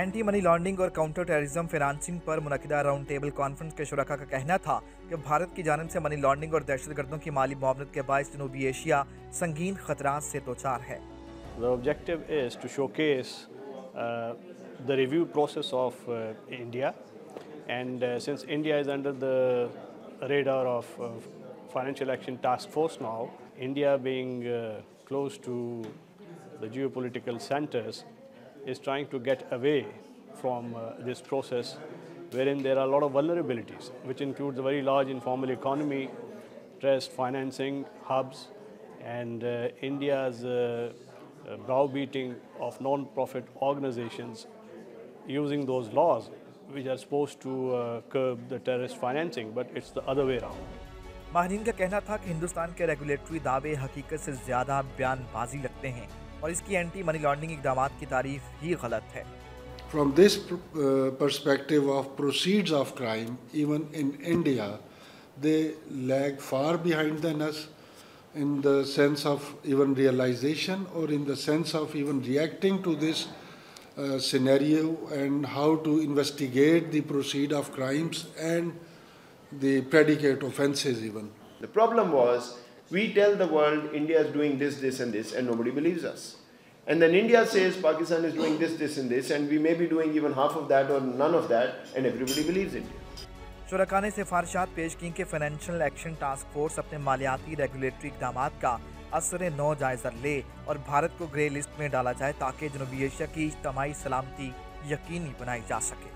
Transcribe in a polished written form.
Anti money laundering और counter terrorism financing पर मुनकिदा राउंड टेबल कॉन्फ्रेंस के शुरका का कहना था कि भारत की जानब से मनी लॉन्ड्रिंग और दहशतगर्दों की माली मुआवनत के बायस जनूबी एशिया संगीन खतरात से दोचार है। The objective is to showcase the review process of India, and since India is under the radar of Financial Action Task Force now, India being close to the geopolitical centers is trying to get away from this process, wherein there are a lot of vulnerabilities, which includes a very large informal economy, trust financing hubs, and India's browbeating of non-profit organizations using those laws which are supposed to curb the terrorist financing, but it's the other way around. माहरीन का कहना था कि हिंदुस्तान के regulatory दावे हकीकत से ज़्यादा बयानबाजी लगते हैं और इसकी एंटी मनी लॉन्ड्रिंग इक़दामात की तारीफ ही गलत है। From this perspective of proceeds of crime, even in India, they lag far behind than us in the sense of even realization or in the sense of even reacting to this scenario and how to investigate the proceeds of crimes and the predicate offenses even. The problem was, we tell the world India is doing this, this and this, and nobody believes us. And then India says Pakistan is doing this, this and this, and we may be doing even half of that or none of that, and everybody believes India. शुरका ने सिफारिशात पेश की कि financial action task force अपने मालियाती regulatory इकदामात का असर नौ जायजा ले और भारत को ग्रे लिस्ट में डाला जाए ताकि जनूबी एशिया की इज्तमाई सलामती यकीनी बनाई जा सके।